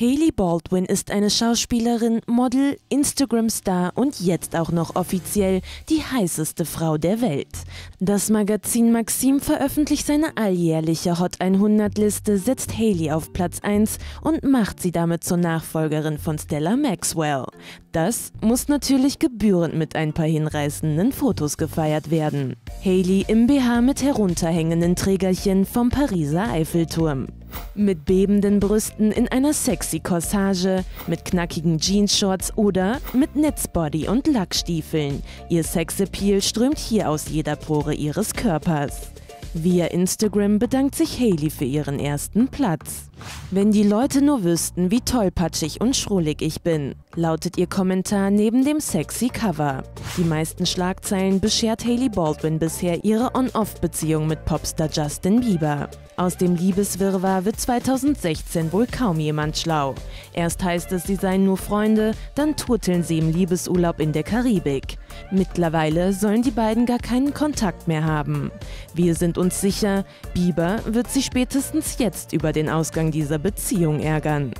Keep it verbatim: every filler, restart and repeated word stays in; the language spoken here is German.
Hailey Baldwin ist eine Schauspielerin, Model, Instagram-Star und jetzt auch noch offiziell die heißeste Frau der Welt. Das Magazin Maxim veröffentlicht seine alljährliche Hot hundert-Liste, setzt Hailey auf Platz eins und macht sie damit zur Nachfolgerin von Stella Maxwell. Das muss natürlich gebührend mit ein paar hinreißenden Fotos gefeiert werden. Hailey im B H mit herunterhängenden Trägerchen vom Pariser Eiffelturm. Mit bebenden Brüsten in einer sexy Corsage, mit knackigen Jeans-Shorts oder mit Netzbody und Lackstiefeln. Ihr Sexappeal strömt hier aus jeder Pore ihres Körpers. Via Instagram bedankt sich Hailey für ihren ersten Platz. Wenn die Leute nur wüssten, wie tollpatschig und schrullig ich bin, lautet ihr Kommentar neben dem sexy Cover. Die meisten Schlagzeilen beschert Hailey Baldwin bisher ihre On-Off-Beziehung mit Popstar Justin Bieber. Aus dem Liebeswirrwarr wird zweitausendsechzehn wohl kaum jemand schlau. Erst heißt es, sie seien nur Freunde, dann turteln sie im Liebesurlaub in der Karibik. Mittlerweile sollen die beiden gar keinen Kontakt mehr haben. Wir sind uns sicher, Bieber wird sie spätestens jetzt über den Ausgang dieser Beziehung ärgern.